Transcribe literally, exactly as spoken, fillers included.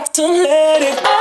got to let it go.